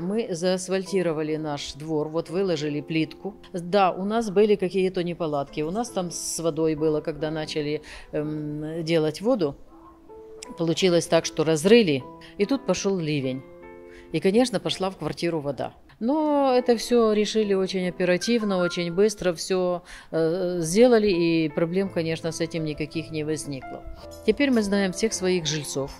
Мы заасфальтировали наш двор, вот выложили плитку. Да, у нас были какие-то неполадки. У нас там с водой было, когда начали делать воду. Получилось так, что разрыли, и тут пошел ливень. И, конечно, пошла в квартиру вода. Но это все решили очень оперативно, очень быстро, все сделали, и проблем, конечно, с этим никаких не возникло. Теперь мы знаем всех своих жильцов.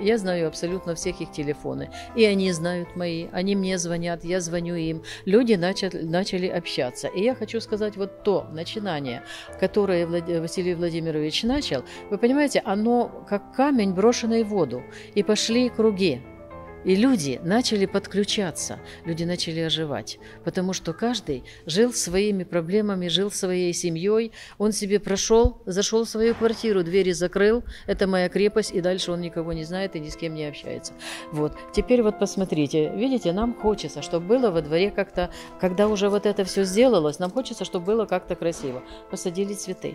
Я знаю абсолютно всех их телефоны. И они знают мои, они мне звонят, я звоню им. Люди начали общаться. И я хочу сказать, вот то начинание, которое Василий Владимирович начал, вы понимаете, оно как камень, брошенный в воду. И пошли круги. И люди начали подключаться, люди начали оживать, потому что каждый жил своими проблемами, жил своей семьей. Он себе прошел, зашел в свою квартиру, двери закрыл, это моя крепость, и дальше он никого не знает и ни с кем не общается. Вот. Теперь вот посмотрите, видите, нам хочется, чтобы было во дворе как-то, когда уже вот это все сделалось, нам хочется, чтобы было как-то красиво. Посадили цветы.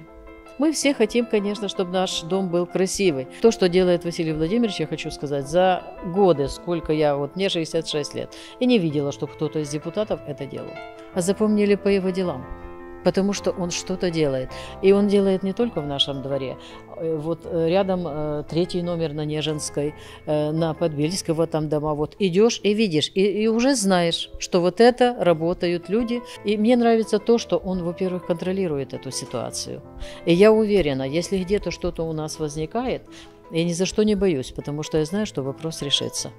Мы все хотим, конечно, чтобы наш дом был красивый. То, что делает Василий Владимирович, я хочу сказать, за годы, сколько я, вот мне 66 лет, и не видела, чтобы кто-то из депутатов это делал. А запомнили по его делам, потому что он что-то делает. И он делает не только в нашем дворе. Вот рядом 3-й номер на Неженской, на Подбельского, вот там дома. Вот идешь и видишь, и уже знаешь, что вот это работают люди. И мне нравится то, что он, во-первых, контролирует эту ситуацию. И я уверена, если где-то что-то у нас возникает, я ни за что не боюсь, потому что я знаю, что вопрос решится.